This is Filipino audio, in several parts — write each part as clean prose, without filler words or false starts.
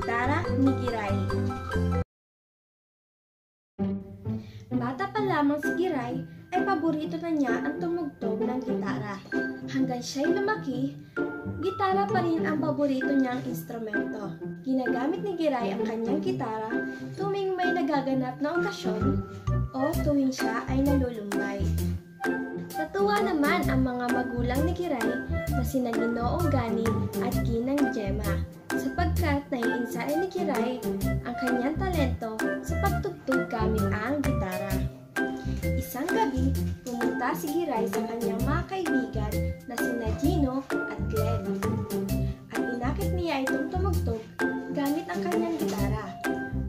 gitara ni Giray. Bata pa lamang si Giray ay paborito na niya ang tumugtog ng gitara. Hanggang siya'y lumaki, gitara pa rin ang paborito niyang instrumento. Ginagamit ni Giray ang kanyang gitara tuwing may nagaganap na okasyon o tuwing siya ay nalulumbay. Natuwa naman ang mga magulang ni Giray na sina Ginoong Gani at Ginang Gemma sapagkat naiinsain ni Giray ang kanyang talento sa pagtugtog gamit ang gitara. Isang gabi, pumunta si Giray sa kanyang mga kaibigan na sina Gino at Glenn at inakit niya itong tumugtog gamit ang kanyang gitara.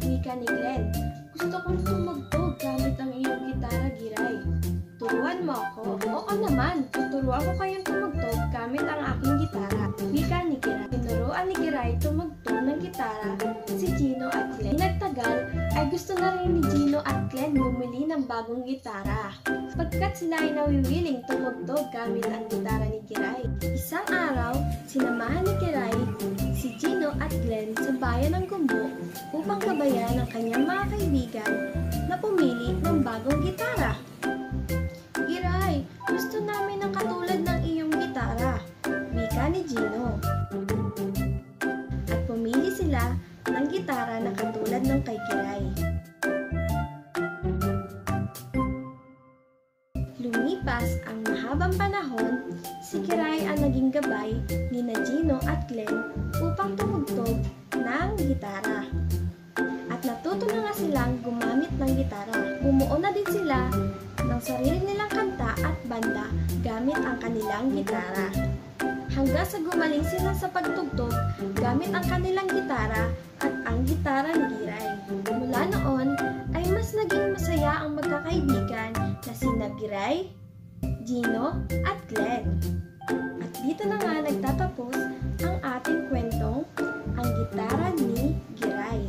Wika ni Glenn, "Gusto kong tumugtog gamit ang iyong gitara, Giray. Turuan mo ako." "Oo naman, tuturuan ko kayong tumugtog gamit ang aking gitara," wika ni Giray. Tinuruan ni Giray tumugtog ng gitara si Gino at Glenn. Nagtagal ay gusto na rin ni Gino at Glenn bumili ng bagong gitara pagkat sila ay nawiwiling tumugtog gamit ang gitara ni Giray. Isang araw, sinamahan ni Giray si Gino at Glenn sa bayan ng Gumbo upang kabayan ang kanyang mga kaibigan na pumili ng bagong gitara. "Giray, gusto namin ang katulad ng iyong gitara," wika ni Gino. At pumili sila ng gitara na katulad ng kay Giray. Lumipas ang mahabang panahon, si Giray ang naging gabay ni Gino at Glenn upang tumugtog ng gitara. At natuto na nga silang gumamit ng gitara. Bumuo na din sila ng sarili nilang kanta at banda gamit ang kanilang gitara. Hanggang sa gumaling sila sa pagtugtog gamit ang kanilang gitara at ang gitara ni Giray. Mula noon ay mas naging masaya ang magkakaibigan na sina Giray, Gino at Glenn. At dito na nga nagtatapos ang ating kwentong Ang Gitara ni Giray.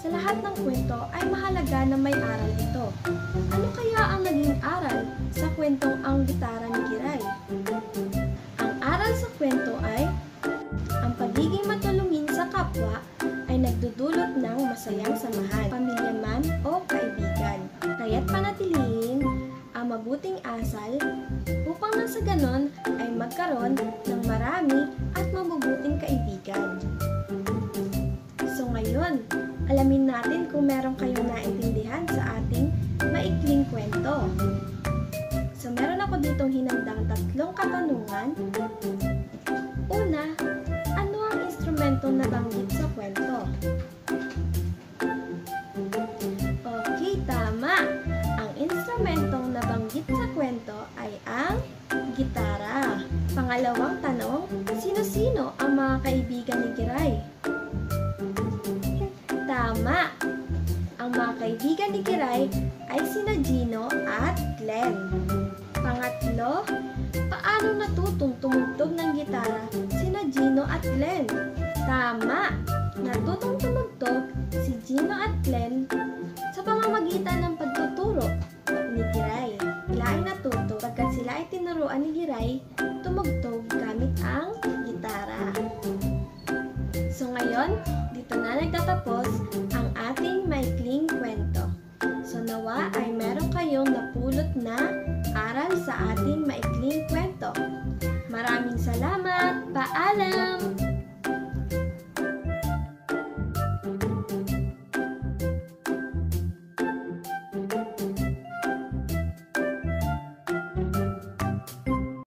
Sa lahat ng kwento ay mahalaga na may aral ito. Ano kaya ang naging aral sa kwentong Ang Gitara ni Giray? Ang aral sa kwento ay ang pagiging matulungin sa kapwa ay nagdudulot ng masayang samahan, pamilya man o kaibigan. Kaya't panatiliin ang mabuting asal upang nang sa ganon ay magkaroon ng marami at mabubuting kaibigan. So ngayon, alamin natin kung meron kayong naintindihan sa ating maikling kwento. So meron ako ditong hinandang tatlong katanungan. Una, ano ang instrumentong nabanggit sa kwento? Okay, tama! Ang instrumentong nabanggit sa kwento ay ang gitara. Pangalawang tanong, sino-sino ang mga kaibigan ni Giray? Tama! Ang mga kaibigan ni Giray ay sina Gino at Glenn. Pangatlo, paano natutong tumugtog ng gitara sina Gino at Glenn? Tama! Natutong tumugtog si Gino at Glenn sa pamamagitan ng pagtuturo ni Giray. Sila ay natuto pagkat sila ay tinuruan ni Giray tumugtog gamit ang gitara. So ngayon, dito na nagtatapos ang ating maikling kwento. So nawa ay meron kayong napulot na aral sa ating maikling kwento. Maraming salamat! Paalam!